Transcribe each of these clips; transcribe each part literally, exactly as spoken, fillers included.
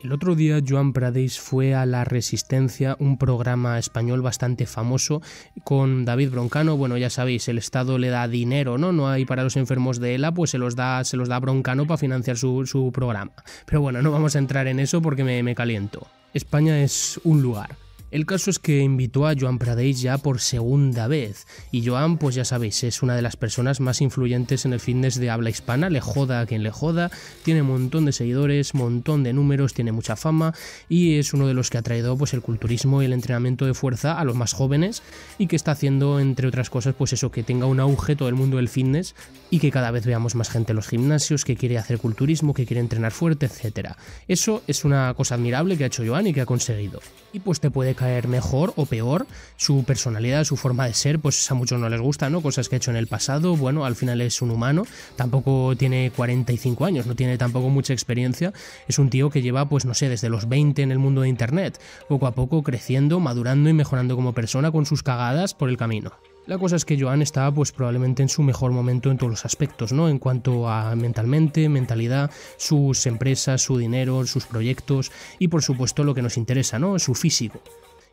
El otro día Joan Pradells fue a La Resistencia, un programa español bastante famoso, con David Broncano. Bueno, ya sabéis, el Estado le da dinero, ¿no? No hay para los enfermos de E L A, pues se los da, se los da Broncano para financiar su, su programa. Pero bueno, no vamos a entrar en eso porque me, me caliento. España es un lugar. El caso es que invitó a Joan Pradells ya por segunda vez, y Joan, pues ya sabéis, es una de las personas más influyentes en el fitness de habla hispana, le joda a quien le joda, tiene un montón de seguidores, montón de números, tiene mucha fama, y es uno de los que ha traído pues el culturismo y el entrenamiento de fuerza a los más jóvenes, y que está haciendo, entre otras cosas, pues eso, que tenga un auge todo el mundo del fitness, y que cada vez veamos más gente en los gimnasios, que quiere hacer culturismo, que quiere entrenar fuerte, etcétera. Eso es una cosa admirable que ha hecho Joan y que ha conseguido. Y pues te puede caer mejor o peor su personalidad, su forma de ser, pues a muchos no les gusta, ¿no? Cosas que ha hecho en el pasado. Bueno, al final es un humano, tampoco tiene cuarenta y cinco años, no tiene tampoco mucha experiencia, es un tío que lleva, pues no sé, desde los veinte en el mundo de internet, poco a poco creciendo, madurando y mejorando como persona con sus cagadas por el camino. La cosa es que Joan está pues probablemente en su mejor momento en todos los aspectos, ¿no? En cuanto a mentalmente, mentalidad, sus empresas, su dinero, sus proyectos y por supuesto lo que nos interesa, ¿no? Su físico.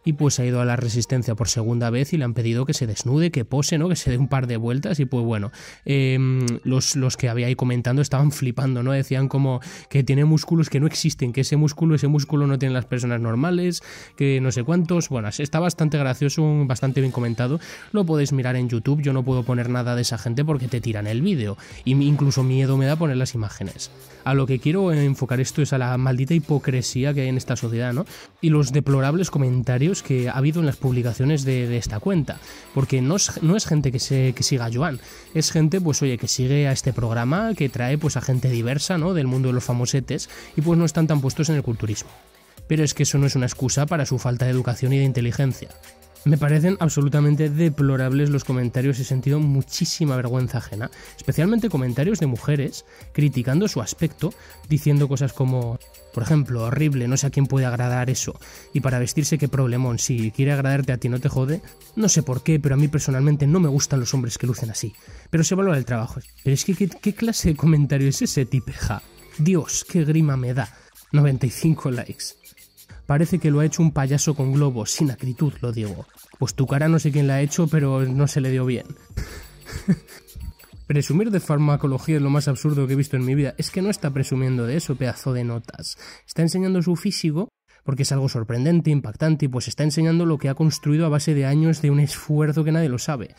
Y pues ha ido a La Resistencia por segunda vez y le han pedido que se desnude, que pose, ¿no? Que se dé un par de vueltas y pues bueno, eh, los, los que había ahí comentando estaban flipando, ¿no? Decían como que tiene músculos que no existen, que ese músculo, ese músculo no tienen las personas normales, que no sé cuántos. Bueno, está bastante gracioso, bastante bien comentado, lo podéis mirar en YouTube, yo no puedo poner nada de esa gente porque te tiran el vídeo y incluso miedo me da poner las imágenes. A lo que quiero enfocar esto es a la maldita hipocresía que hay en esta sociedad, ¿no? Y los deplorables comentarios que ha habido en las publicaciones de, de esta cuenta, porque no es, no es gente que, se, que siga a Joan, es gente pues oye que sigue a este programa, que trae pues a gente diversa, ¿no? Del mundo de los famosetes y pues no están tan puestos en el culturismo. Pero es que eso no es una excusa para su falta de educación y de inteligencia. Me parecen absolutamente deplorables los comentarios, he sentido muchísima vergüenza ajena, especialmente comentarios de mujeres criticando su aspecto, diciendo cosas como, por ejemplo, horrible, no sé a quién puede agradar eso, y para vestirse qué problemón, si quiere agradarte a ti no te jode, no sé por qué, pero a mí personalmente no me gustan los hombres que lucen así, pero se valora el trabajo. Pero es que ¿qué, qué clase de comentario es ese, tipeja? Dios, qué grima me da, noventa y cinco likes. Parece que lo ha hecho un payaso con globos, sin acritud lo digo. Pues tu cara no sé quién la ha hecho, pero no se le dio bien. Presumir de farmacología es lo más absurdo que he visto en mi vida. Es que no está presumiendo de eso, pedazo de notas. Está enseñando su físico, porque es algo sorprendente, impactante, y pues está enseñando lo que ha construido a base de años de un esfuerzo que nadie lo sabe.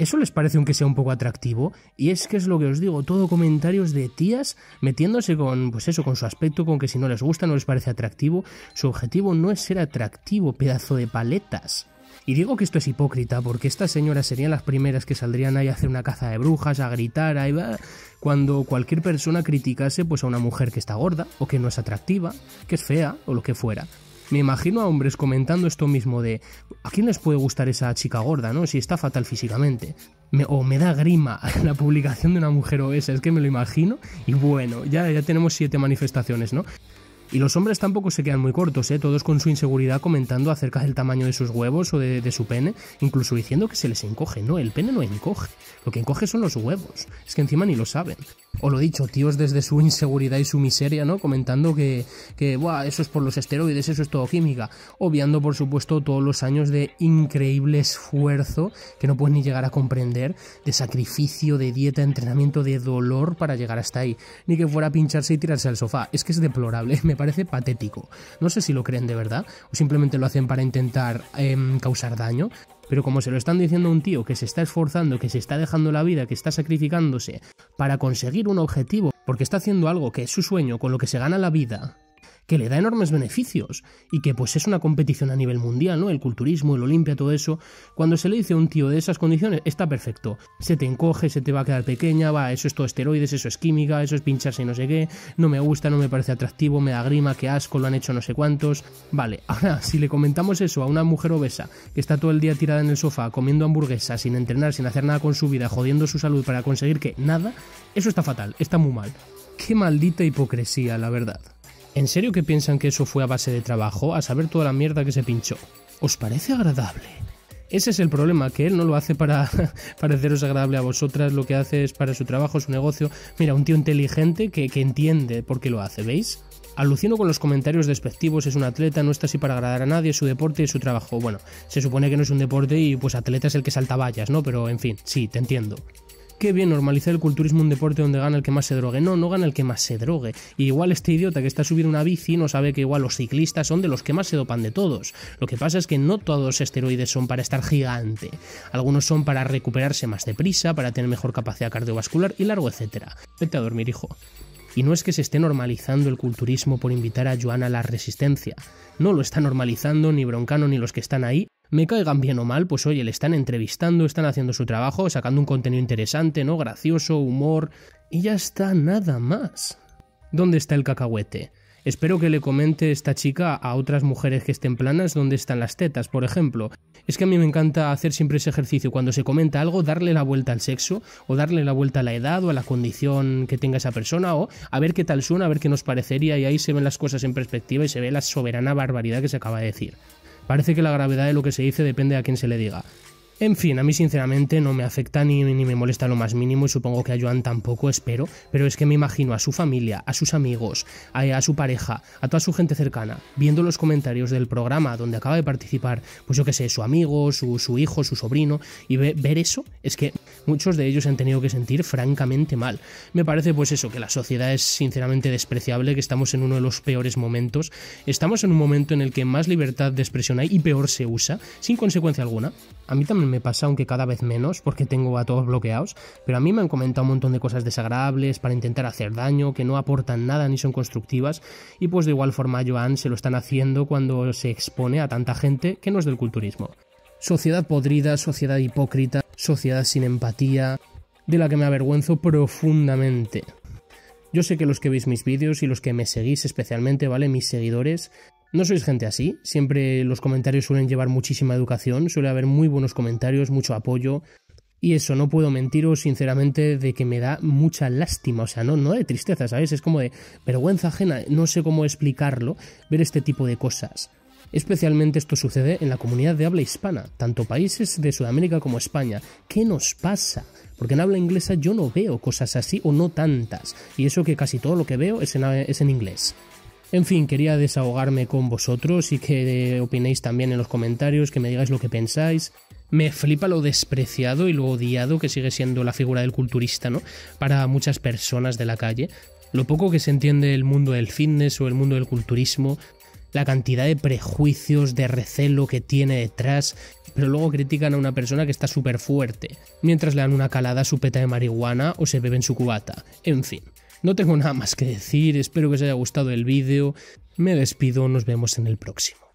¿Eso les parece aunque sea un poco atractivo? Y es que es lo que os digo, todo comentarios de tías metiéndose con, pues eso, con su aspecto, con que si no les gusta no les parece atractivo. Su objetivo no es ser atractivo, pedazo de paletas. Y digo que esto es hipócrita porque estas señoras serían las primeras que saldrían ahí a hacer una caza de brujas, a gritar, ahí va, cuando cualquier persona criticase pues a una mujer que está gorda, o que no es atractiva, que es fea, o lo que fuera. Me imagino a hombres comentando esto mismo de ¿a quién les puede gustar esa chica gorda, no? Si está fatal físicamente. Me, o me da grima la publicación de una mujer obesa, es que me lo imagino. Y bueno, ya, ya tenemos siete manifestaciones, ¿no? Y los hombres tampoco se quedan muy cortos, ¿eh? Todos con su inseguridad comentando acerca del tamaño de sus huevos o de, de su pene, incluso diciendo que se les encoge. No, el pene no encoge, lo que encoge son los huevos, es que encima ni lo saben. O lo dicho, tíos desde su inseguridad y su miseria, ¿no? Comentando que, que buah, eso es por los esteroides, eso es todo química, obviando por supuesto todos los años de increíble esfuerzo que no puedes ni llegar a comprender, de sacrificio, de dieta, entrenamiento, de dolor para llegar hasta ahí, ni que fuera a pincharse y tirarse al sofá. Es que es deplorable, me parece patético. No sé si lo creen de verdad o simplemente lo hacen para intentar eh, causar daño, pero como se lo están diciendo a un tío que se está esforzando, que se está dejando la vida, que está sacrificándose para conseguir un objetivo, porque está haciendo algo que es su sueño, con lo que se gana la vida, que le da enormes beneficios y que pues es una competición a nivel mundial, ¿no? El culturismo, el Olimpia, todo eso. Cuando se le dice a un tío de esas condiciones, está perfecto. Se te encoge, se te va a quedar pequeña, va, eso es todo esteroides, eso es química, eso es pincharse y no sé qué, no me gusta, no me parece atractivo, me da grima, qué asco, lo han hecho no sé cuántos. Vale, ahora, si le comentamos eso a una mujer obesa que está todo el día tirada en el sofá, comiendo hamburguesas, sin entrenar, sin hacer nada con su vida, jodiendo su salud para conseguir que nada, eso está fatal, está muy mal. Qué maldita hipocresía, la verdad. ¿En serio que piensan que eso fue a base de trabajo? A saber toda la mierda que se pinchó. ¿Os parece agradable? Ese es el problema, que él no lo hace para pareceros agradable a vosotras, lo que hace es para su trabajo, su negocio. Mira, un tío inteligente que, que entiende por qué lo hace, ¿veis? Alucino con los comentarios despectivos, es un atleta, no está así para agradar a nadie, es su deporte y su trabajo. Bueno, se supone que no es un deporte y pues atleta es el que salta vallas, ¿no? Pero en fin, sí, te entiendo. Qué bien normalizar el culturismo, un deporte donde gana el que más se drogue. No, no gana el que más se drogue. Y igual este idiota que está subiendo una bici no sabe que igual los ciclistas son de los que más se dopan de todos. Lo que pasa es que no todos los esteroides son para estar gigante. Algunos son para recuperarse más deprisa, para tener mejor capacidad cardiovascular y largo etcétera. Vete a dormir, hijo. Y no es que se esté normalizando el culturismo por invitar a Joan a La Resistencia. No lo está normalizando ni Broncano ni los que están ahí. Me caigan bien o mal, pues oye, le están entrevistando, están haciendo su trabajo, sacando un contenido interesante, ¿no? Gracioso, humor... Y ya está, nada más. ¿Dónde está el cacahuete? Espero que le comente esta chica a otras mujeres que estén planas dónde están las tetas, por ejemplo. Es que a mí me encanta hacer siempre ese ejercicio, cuando se comenta algo, darle la vuelta al sexo, o darle la vuelta a la edad, o a la condición que tenga esa persona, o a ver qué tal suena, a ver qué nos parecería, y ahí se ven las cosas en perspectiva y se ve la soberana barbaridad que se acaba de decir. Parece que la gravedad de lo que se dice depende de a quién se le diga. En fin, a mí sinceramente no me afecta ni, ni me molesta lo más mínimo y supongo que a Joan tampoco, espero, pero es que me imagino a su familia, a sus amigos, a, a su pareja, a toda su gente cercana, viendo los comentarios del programa donde acaba de participar, pues yo qué sé, su amigo, su, su hijo, su sobrino, y ve, ver eso, es que muchos de ellos se han tenido que sentir francamente mal. Me parece pues eso, que la sociedad es sinceramente despreciable, que estamos en uno de los peores momentos, estamos en un momento en el que más libertad de expresión hay y peor se usa, sin consecuencia alguna. A mí también me pasa, aunque cada vez menos, porque tengo a todos bloqueados, pero a mí me han comentado un montón de cosas desagradables para intentar hacer daño, que no aportan nada ni son constructivas, y pues de igual forma a Joan se lo están haciendo cuando se expone a tanta gente que no es del culturismo. Sociedad podrida, sociedad hipócrita, sociedad sin empatía, de la que me avergüenzo profundamente. Yo sé que los que veis mis vídeos y los que me seguís especialmente, ¿vale?, mis seguidores... No sois gente así, siempre los comentarios suelen llevar muchísima educación, suele haber muy buenos comentarios, mucho apoyo, y eso, no puedo mentiros sinceramente de que me da mucha lástima, o sea, no, no de tristeza, ¿sabes? Es como de vergüenza ajena, no sé cómo explicarlo, ver este tipo de cosas. Especialmente esto sucede en la comunidad de habla hispana, tanto países de Sudamérica como España. ¿Qué nos pasa? Porque en habla inglesa yo no veo cosas así, o no tantas, y eso que casi todo lo que veo es en, es en inglés. En fin, quería desahogarme con vosotros y que opinéis también en los comentarios, que me digáis lo que pensáis. Me flipa lo despreciado y lo odiado que sigue siendo la figura del culturista, ¿no?, para muchas personas de la calle. Lo poco que se entiende el mundo del fitness o el mundo del culturismo, la cantidad de prejuicios, de recelo que tiene detrás, pero luego critican a una persona que está súper fuerte, mientras le dan una calada a su peta de marihuana o se beben su cubata, en fin. No tengo nada más que decir, espero que os haya gustado el vídeo, me despido, nos vemos en el próximo.